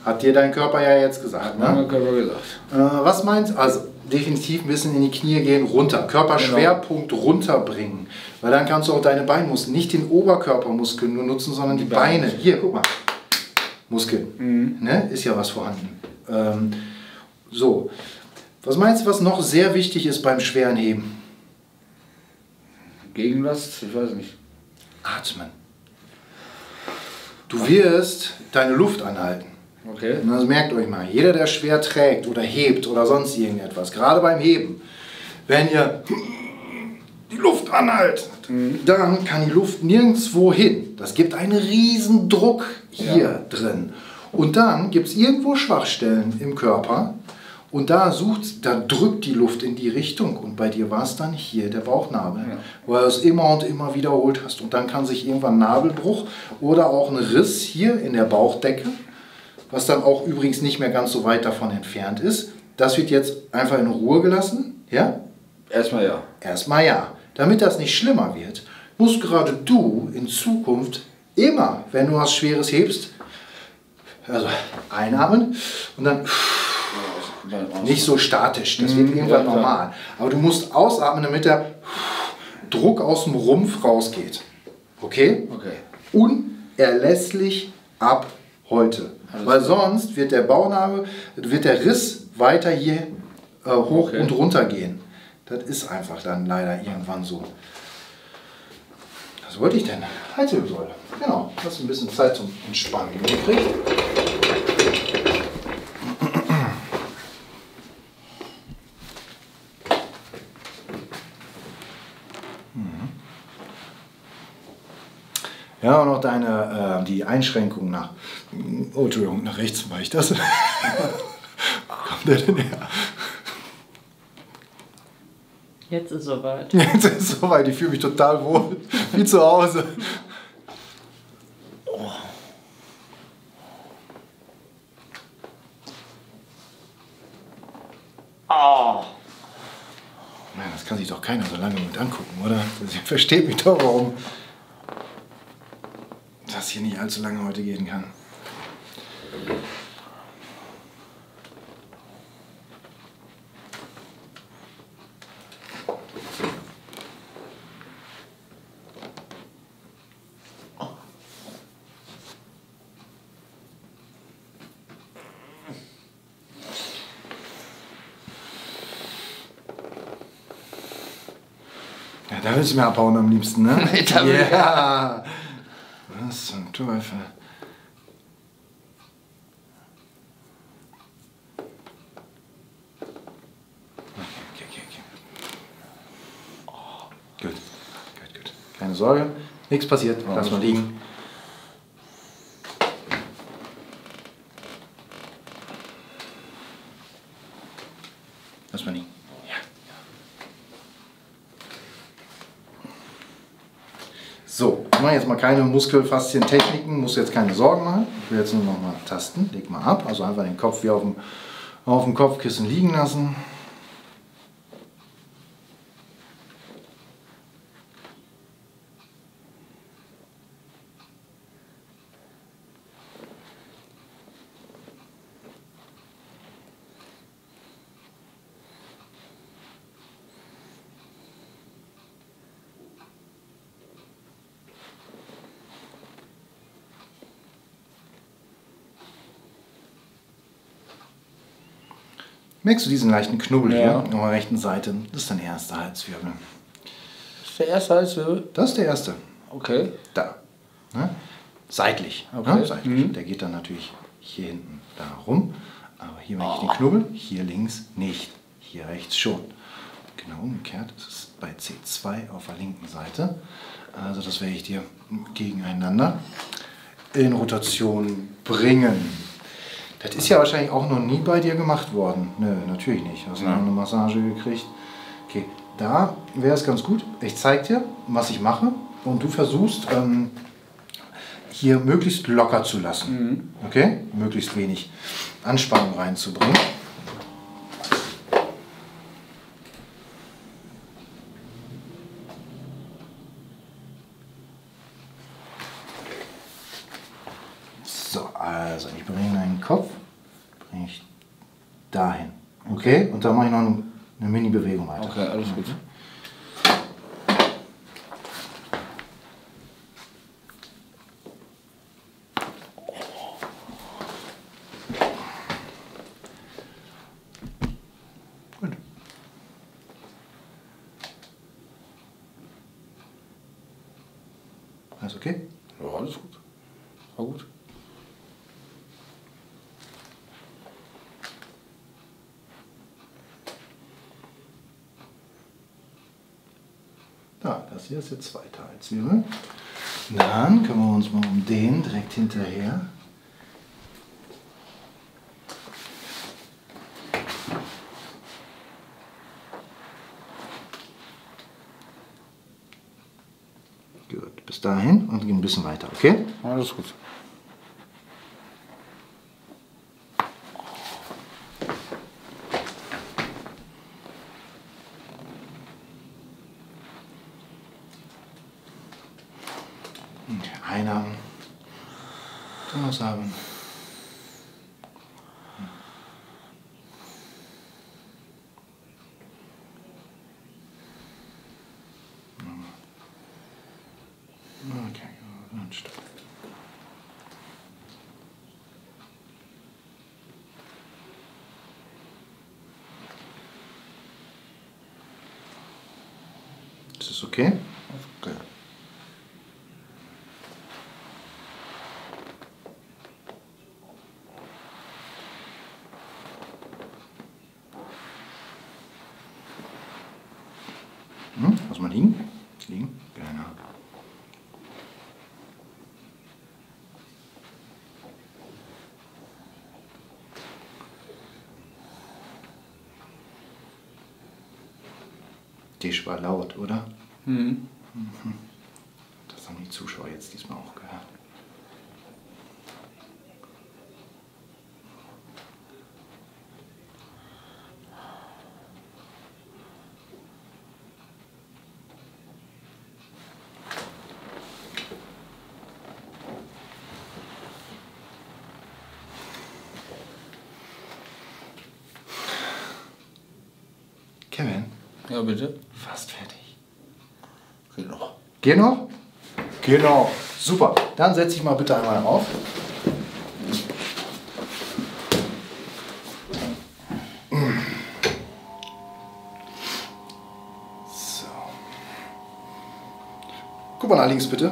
Hat dir dein Körper ja jetzt gesagt, ne? Mein Körper gesagt. Was meinst du? Also definitiv ein bisschen in die Knie gehen, runter. Körperschwerpunkt runterbringen. Weil dann kannst du auch deine Beinmuskeln, nicht den Oberkörpermuskel nur nutzen, sondern die Beine. Hier, guck mal. Muskeln. Mhm. Ne? Ist ja was vorhanden. So. Was meinst du, was noch sehr wichtig ist beim schweren Heben? Gegenlast? Ich weiß nicht. Atmen. Du wirst deine Luft anhalten. Okay. Und das merkt euch mal, jeder, der schwer trägt oder hebt oder sonst irgendetwas, gerade beim Heben, wenn ihr die Luft anhaltet, dann kann die Luft nirgendwo hin. Das gibt einen riesen Druck hier drin. Und dann gibt es irgendwo Schwachstellen im Körper und da drückt die Luft in die Richtung. Und bei dir war es dann hier der Bauchnabel, weil du es immer und immer wiederholt hast. Und dann kann sich irgendwann Nabelbruch oder auch ein Riss hier in der Bauchdecke, was dann auch übrigens nicht mehr ganz so weit davon entfernt ist. Das wird jetzt einfach in Ruhe gelassen, ja? Erstmal ja. Erstmal ja. Damit das nicht schlimmer wird, musst gerade du in Zukunft immer, wenn du was Schweres hebst, also einatmen und dann nicht so statisch, das wird irgendwann normal. Aber du musst ausatmen, damit der Druck aus dem Rumpf rausgeht. Okay? Okay. Unerlässlich ab heute. Weil sonst wird der Bauchnabel, wird der Riss weiter hier hoch und runter gehen. Das ist einfach dann leider irgendwann so. Was wollte ich denn? Halswirbelsäule. Genau, hast du ein bisschen Zeit zum Entspannen gekriegt. Ja, und noch deine, die Einschränkung nach, oh, Entschuldigung, nach rechts war ich das. Wo kommt der denn her? Jetzt ist soweit. Jetzt ist soweit, ich fühle mich total wohl, wie zu Hause. Oh. Oh. Nein, das kann sich doch keiner so lange mit angucken, oder? Das versteht mich doch, warum das hier nicht allzu lange heute gehen kann. Ja, da willst du mir abhauen am liebsten, ne? Ja. Was zum Teufel? Okay. Gut. Keine Sorge, nichts passiert. Lass mal liegen. Lass mal liegen. So, ich mache jetzt mal keine Muskelfaszien-Techniken, muss jetzt keine Sorgen machen. Ich will jetzt nur noch mal tasten, leg mal ab, also einfach den Kopf wie auf dem Kopfkissen liegen lassen. Merkst du diesen leichten Knubbel hier auf der rechten Seite? Das ist dein erster Halswirbel. Das ist der erste Halswirbel? Das ist der erste. Okay. Da. Ne? Seitlich. Okay. Ne? Seitlich. Mhm. Der geht dann natürlich hier hinten da rum. Aber hier merke ich den Knubbel. Hier links nicht. Hier rechts schon. Genau umgekehrt. Das ist bei C2 auf der linken Seite. Also das werde ich dir gegeneinander in Rotation bringen. Das ist ja wahrscheinlich auch noch nie bei dir gemacht worden. Nö, natürlich nicht. Hast du noch eine Massage gekriegt? Okay, da wäre es ganz gut. Ich zeige dir, was ich mache. Und du versuchst, hier möglichst locker zu lassen. Mhm. Okay? Möglichst wenig Anspannung reinzubringen. So, also ich bringe deinen Kopf, bringe ich dahin, okay? Und dann mache ich noch eine Mini-Bewegung weiter. Okay, alles gut. Gut. Alles okay? Ja, alles gut. War gut. Das hier ist der zweite Halswirbel. Dann können wir uns mal um den direkt hinterher. Gut, bis dahin und gehen ein bisschen weiter, okay? Alles gut. Einatmen, ausatmen. Okay, dann stopp. Ist das okay? Okay. Lass mal liegen. Liegen. Genau. Tisch war laut, oder? Mhm. Das haben die Zuschauer jetzt diesmal auch gehört. Kevin? Ja, bitte? Fast fertig. Geh noch. Geh noch? Genau. Super. Dann setz dich mal bitte einmal auf. So. Guck mal nach links, bitte.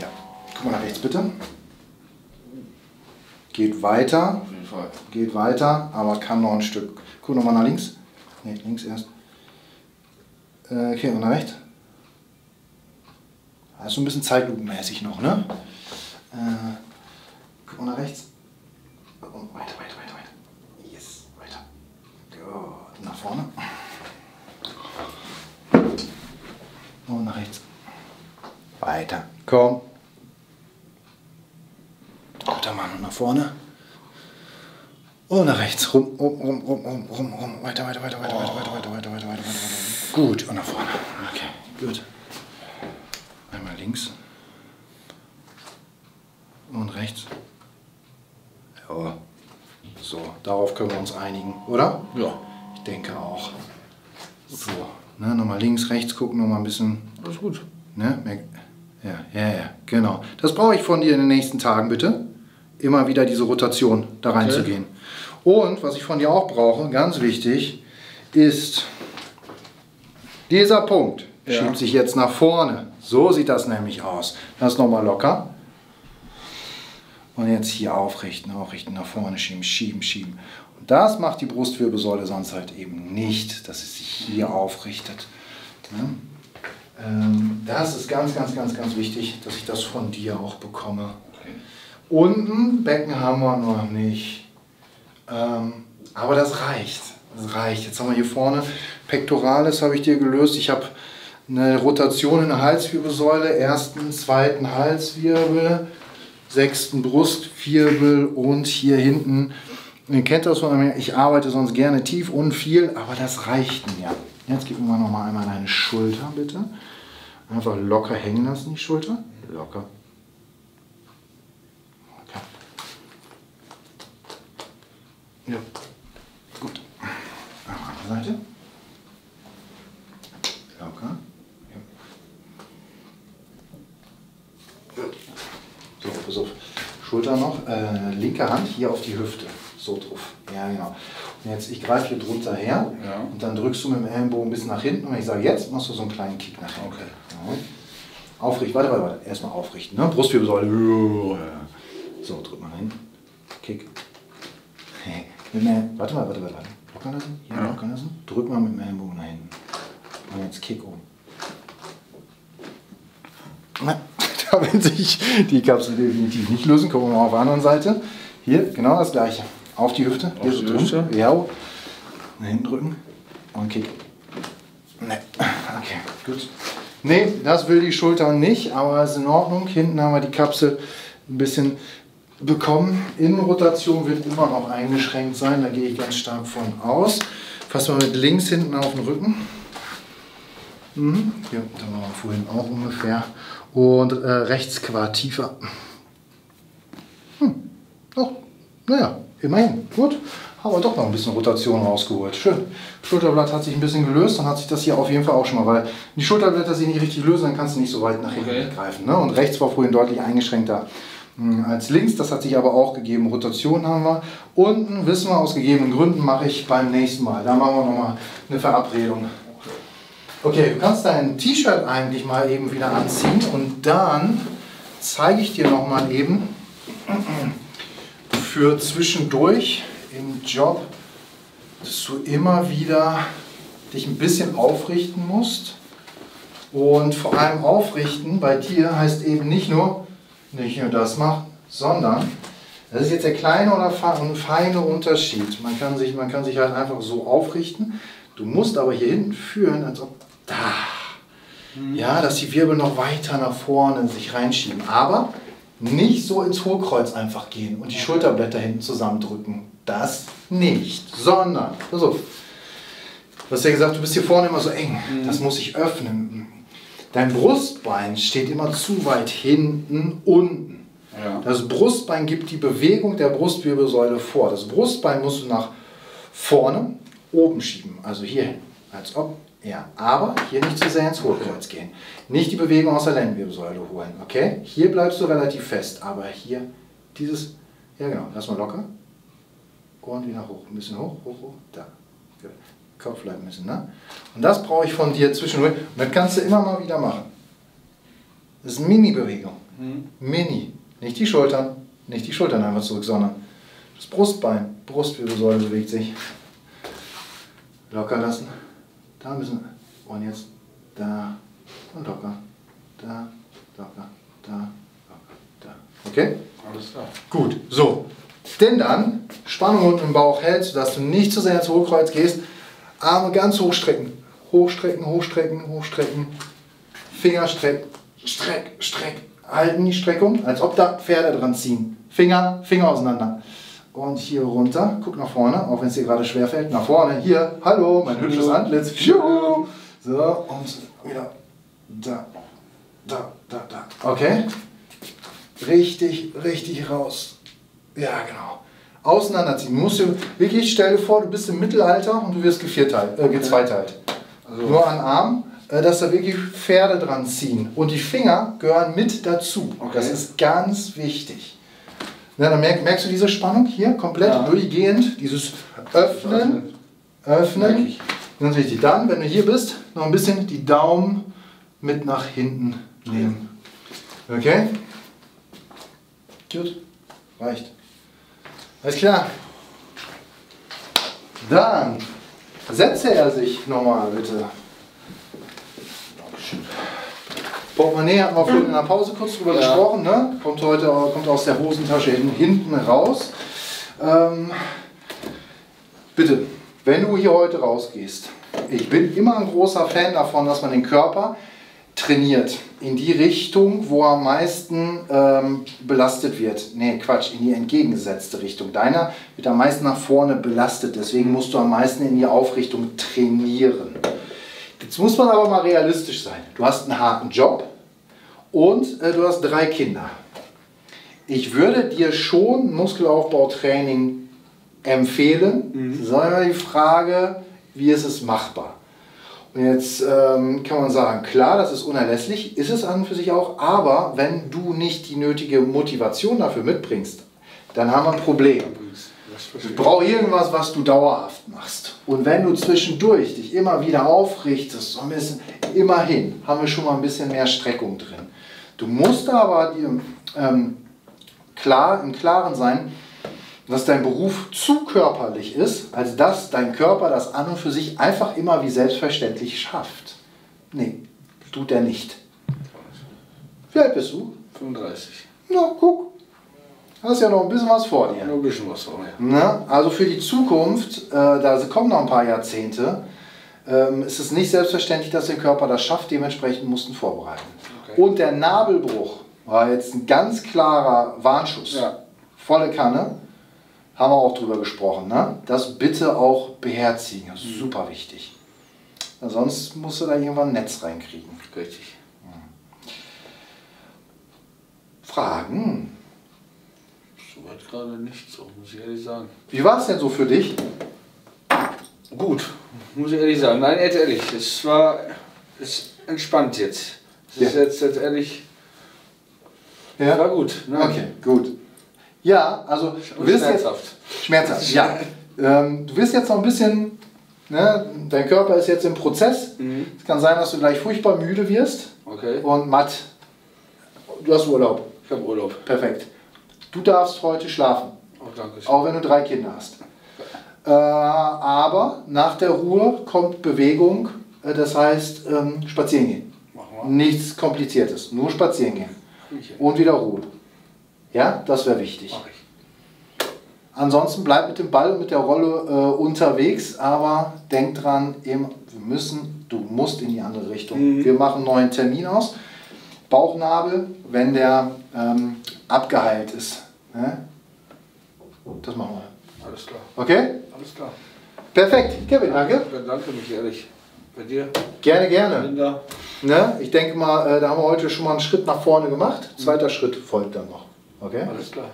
Ja. Guck mal nach rechts, bitte. Geht weiter. Auf jeden Fall. Geht weiter, aber kann noch ein Stück. Guck nochmal nach links. Ne, links erst. Okay, und nach rechts. Also ein bisschen zeitlupenmäßig noch, ne? Guck mal nach rechts. Und weiter, weiter, weiter, weiter. Yes, weiter. Gut, nach vorne. Und nach rechts. Weiter. Komm. Guter Mann. Nach vorne. Und nach rechts. Rum, rum. Weiter. Gut. Und nach vorne. Okay. Gut. Einmal links. Und rechts. Ja. So. Darauf können wir uns einigen, oder? Ja. Ich denke auch. So. Ne, nochmal links, rechts gucken, nochmal ein bisschen. Alles gut. Ne? Ja, genau. Das brauche ich von dir in den nächsten Tagen, bitte. Immer wieder diese Rotation da reinzugehen. Okay. Und was ich von dir auch brauche, ganz wichtig, ist dieser Punkt. Ja. Schiebt sich jetzt nach vorne. So sieht das nämlich aus. Lass nochmal locker. Und jetzt hier aufrichten, nach vorne schieben, schieben. Und das macht die Brustwirbelsäule sonst halt eben nicht, dass es sich hier aufrichtet. Ne? Das ist ganz wichtig, dass ich das von dir auch bekomme. Okay. Unten, Becken haben wir noch nicht. Aber das reicht. Jetzt haben wir hier vorne Pektoralis, habe ich dir gelöst. Ich habe eine Rotation in der Halswirbelsäule. Ersten, zweiten Halswirbel, sechsten Brustwirbel und hier hinten. Ihr kennt das von mir. Ich arbeite sonst gerne tief und viel, aber das reicht mir. Jetzt gib mir noch mal einmal deine Schulter, bitte. Einfach locker hängen lassen, die Schulter. Locker. Okay. Ja. Gut. Andere Seite. Locker. Ja. So, pass auf. Schulter noch. Linke Hand hier auf die Hüfte. So drauf. Ja, genau. Und jetzt, ich greife hier drunter her und dann drückst du mit dem Ellenbogen bis nach hinten und ich sage, jetzt machst du so einen kleinen Kick nach hinten. Okay. Ja. Aufrichten, warte. Erstmal aufrichten. Ne? Brustwirbelsäule. So, drück mal hin. Kick. Hey. Warte. Locker lassen. Hier locker lassen. Drück mal mit dem Ellenbogen nach hinten. Und jetzt Kick um. Da will sich die Kapsel definitiv nicht lösen. Gucken wir mal auf der anderen Seite. Hier, genau das gleiche. Auf die Hüfte, hier so drücken, ja, nach hinten drücken und Kick. Ne, okay, gut. Ne, das will die Schulter nicht, aber ist in Ordnung. Hinten haben wir die Kapsel ein bisschen bekommen. Innenrotation wird immer noch eingeschränkt sein, da gehe ich ganz stark von aus. Fassen wir mit links hinten auf den Rücken. Mhm. Ja, da waren wir vorhin auch ungefähr. Und rechts Quad tiefer. Doch, naja. Immerhin, gut, haben wir doch noch ein bisschen Rotation rausgeholt. Schön. Schulterblatt hat sich ein bisschen gelöst, dann hat sich das hier auf jeden Fall auch schon mal, weil die Schulterblätter sich nicht richtig lösen, dann kannst du nicht so weit nach hinten greifen. Ne? Und rechts war vorhin deutlich eingeschränkter als links, das hat sich aber auch gegeben. Rotation haben wir. Unten, wissen wir, aus gegebenen Gründen mache ich beim nächsten Mal. Da machen wir nochmal eine Verabredung. Okay, du kannst dein T-Shirt eigentlich mal eben wieder anziehen und dann zeige ich dir nochmal eben für zwischendurch im Job, dass du immer wieder dich ein bisschen aufrichten musst. Und vor allem aufrichten bei dir heißt eben nicht nur das machen, sondern das ist jetzt der kleine oder feine Unterschied. Man kann sich halt einfach so aufrichten. Du musst aber hier hinten führen, als ob da, ja, dass die Wirbel noch weiter nach vorne sich reinschieben. Aber nicht so ins Hohlkreuz einfach gehen und die Schulterblätter hinten zusammendrücken. Das nicht. Sondern, also, du hast ja gesagt, du bist hier vorne immer so eng. Das muss sich öffnen. Dein Brustbein steht immer zu weit hinten unten. Ja. Das Brustbein gibt die Bewegung der Brustwirbelsäule vor. Das Brustbein musst du nach vorne oben schieben. Also hier hin. Als ob. Ja, aber hier nicht zu sehr ins Hohlkreuz gehen. Nicht die Bewegung aus der Lendenwirbelsäule holen, okay? Hier bleibst du relativ fest, aber hier dieses, ja genau, lass mal locker. Und wieder hoch, ein bisschen hoch, da. Gut. Kopf bleiben müssen, ne? Und das brauche ich von dir zwischendurch. Und das kannst du immer mal wieder machen. Das ist eine Mini-Bewegung. Mini. Nicht die Schultern einfach zurück, sondern das Brustbein. Brustwirbelsäule bewegt sich. Locker lassen. Da müssen wir. Und jetzt da und locker. Da, locker, da, locker, da. Okay? Alles klar. Gut, so. Denn dann Spannung unten im Bauch hältst, sodass du nicht zu sehr ins Hohlkreuz gehst. Arme ganz hochstrecken. Hochstrecken. Finger strecken. streck, streck. Halten die Streckung, als ob da Pferde dran ziehen. Finger, Finger auseinander. Und hier runter, guck nach vorne, auch wenn es dir gerade schwer fällt. Nach vorne, hier, hallo, mein hübsches Antlitz. So, und wieder da, da, da, da. Okay? Richtig, richtig raus. Ja, genau. Auseinanderziehen. Du musst dir wirklich, stell dir vor, du bist im Mittelalter und du wirst gevierteilt, gezweiteilt. Also. Nur an Arm, dass da wirklich Pferde dran ziehen. Und die Finger gehören mit dazu. Okay. Das ist ganz wichtig. Ja, dann merkst du diese Spannung hier komplett durchgehend. Dieses Öffnen, Öffnen. Ganz wichtig. Dann, wenn du hier bist, noch ein bisschen die Daumen mit nach hinten nehmen. Okay? Gut. Reicht. Alles klar. Dann setze er sich nochmal, bitte. Portemonnaie hatten wir vorhin in der Pause kurz drüber gesprochen, ne? Kommt heute aus der Hosentasche hinten raus. Bitte, wenn du hier heute rausgehst, ich bin immer ein großer Fan davon, dass man den Körper trainiert. In die Richtung, wo er am meisten belastet wird. Nee, Quatsch, in die entgegengesetzte Richtung. Deiner wird am meisten nach vorne belastet, deswegen musst du am meisten in die Aufrichtung trainieren. Jetzt muss man aber mal realistisch sein. Du hast einen harten Job und du hast 3 Kinder. Ich würde dir schon Muskelaufbautraining empfehlen. Das ist aber die Frage, wie ist es machbar? Und jetzt kann man sagen, klar, das ist unerlässlich, ist es an und für sich auch, aber wenn du nicht die nötige Motivation dafür mitbringst, dann haben wir ein Problem. Ich brauche irgendwas, was du dauerhaft machst. Und wenn du zwischendurch dich immer wieder aufrichtest, so ein bisschen, immerhin haben wir schon mal ein bisschen mehr Streckung drin. Du musst aber dir im Klaren sein, dass dein Beruf zu körperlich ist, als dass dein Körper das an und für sich einfach immer wie selbstverständlich schafft. Nee, tut er nicht. Wie alt bist du? 35. Na, guck. Hast ja noch ein bisschen was vor dir. Noch ein bisschen was vor mir. Na, also für die Zukunft, da kommen noch ein paar Jahrzehnte, ist es nicht selbstverständlich, dass der Körper das schafft. Dementsprechend mussten vorbereiten. Okay. Und der Nabelbruch war jetzt ein ganz klarer Warnschuss. Ja. Volle Kanne. Haben wir auch drüber gesprochen. Ne? Das bitte auch beherzigen. Das ist super wichtig. Sonst musst du da irgendwann ein Netz reinkriegen. Richtig. Fragen? Soweit gerade nichts, muss ich ehrlich sagen. Wie war es denn so für dich? Gut, muss ich ehrlich sagen. Nein, ehrlich, es war entspannt jetzt. Es ist jetzt ehrlich, es war gut. Nein. Okay, gut. Ja, also du wirst schmerzhaft. Jetzt, schmerzhaft, ja. Du wirst jetzt noch ein bisschen, ne, dein Körper ist jetzt im Prozess. Es kann sein, dass du gleich furchtbar müde wirst und matt. Du hast Urlaub. Ich habe Urlaub. Perfekt. Du darfst heute schlafen, auch wenn du 3 Kinder hast. Aber nach der Ruhe kommt Bewegung, das heißt spazieren gehen. Nichts Kompliziertes, nur spazieren gehen und wieder Ruhe. Ja, das wäre wichtig. Ansonsten bleib mit dem Ball und mit der Rolle unterwegs, aber denk dran, du musst in die andere Richtung. Wir machen einen neuen Termin aus. Bauchnabel, wenn der abgeheilt ist. Ne? Das machen wir. Alles klar. Okay? Alles klar. Perfekt. Kevin, danke. Danke, mich ehrlich. Bei dir? Gerne, gerne. Linda. Ne? Ich denke mal, da haben wir heute schon mal einen Schritt nach vorne gemacht. Zweiter Schritt folgt dann noch. Okay? Alles klar.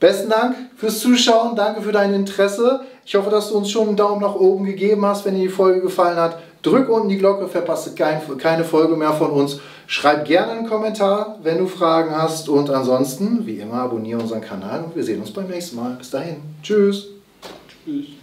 Besten Dank fürs Zuschauen. Danke für dein Interesse. Ich hoffe, dass du uns schon einen Daumen nach oben gegeben hast, wenn dir die Folge gefallen hat. Drück unten die Glocke, verpasse keine Folge mehr von uns. Schreib gerne einen Kommentar, wenn du Fragen hast. Und ansonsten, wie immer, abonniere unseren Kanal und wir sehen uns beim nächsten Mal. Bis dahin. Tschüss. Tschüss.